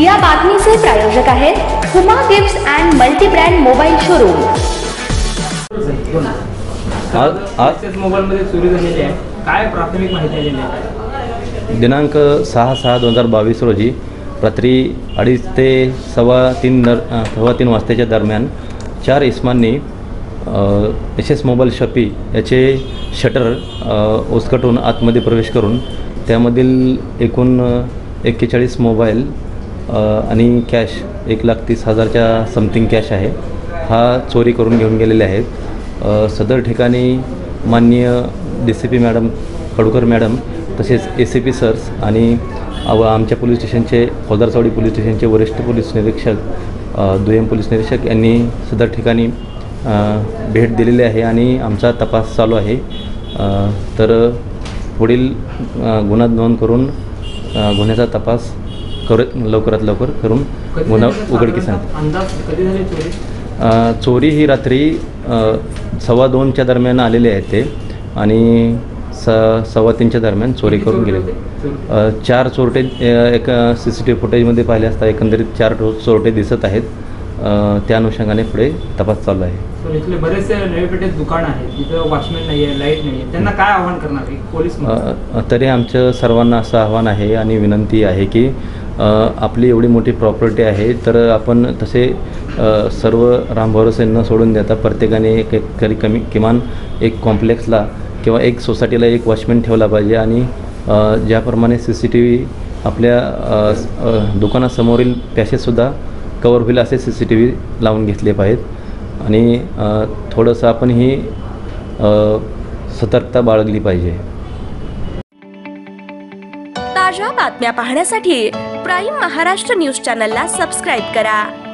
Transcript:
या बातमीचे प्रायोजक आहेत Huma gifts and multi brand mobile showroom. SS mobile मध्ये चोरी झालेली आहे, काय प्राथमिक माहिती दिली आहे? दिनांक 6/6/2022 रोजी रात्री 2:30 ते 3:15 वाजताच्या दरम्यान 4 इसमांनी एसएस मोबाईल शॉपी याचे शटर ओसकटून आतमध्ये प्रवेश करून त्यामधील एकूण 41 मोबाईल आणि कॅश 1,30,000च्या समथिंग कॅश आहे हा चोरी करून घेऊन गेलेले आहेत। सदर ठिकाणी माननीय DCP मॅडम खडकर मॅडम तसेच ACP सर्स आणि आमच्या पोलीस स्टेशनचे खोदारचौडी पोलीस स्टेशनचे वरिष्ठ पोलीस निरीक्षक दुय्यम पोलीस निरीक्षक यांनी सदर ठिकाणी भेट दिलेली आहे आणि आमचा तपास चालू आहे। तर पुढील गुन्हा नोंद करून गुन्ह्याचा तपास लवकरात लवकर करून गुन्हा उघडकीस आणतो। चोरी ही रात्री 2:15 च्या दरम्यान आलेले आहेत ते आणि 3:15 च्या दरम्यान चोरी करून गेले। 4 चोरटे एक CCTV फुटेजमध्ये पाहिले असता एकंदरीत 4 चोरटे दिसत आहेत। त्या अनुषंगाने पुढे तपास चालू आहे। इथले बरेचसे नवीपेठेत दुकान आहेत तिथे वॉचमॅन नाही आहे, लाईट नाही आहे, त्यांना काय आव्हान करणार पोलीस? तरी आमचं सर्वांना असं आव्हान आहे आणि विनंती आहे की आपली एवढी मोठी प्रॉपर्टी आहे तर आपण तसे सर्व रामभरोसे न सोडून देता प्रत्येकाने किमान एक कॉम्प्लेक्सला किंवा एक सोसायटीला एक वॉचमॅन ठेवला पाहिजे आणि ज्याप्रमाणे CCTV आपल्या दुकानासमोरील पॅसेजसुद्धा कवर होईल असे CCTV लावून घेतले पाहिजेत आणि थोडंसं आपण ही सतर्कता बाळगली पाहिजे। ताज्या बातम्या पाहण्यासाठी प्राइम महाराष्ट्र न्यूज चॅनलला सबस्क्राइब करा।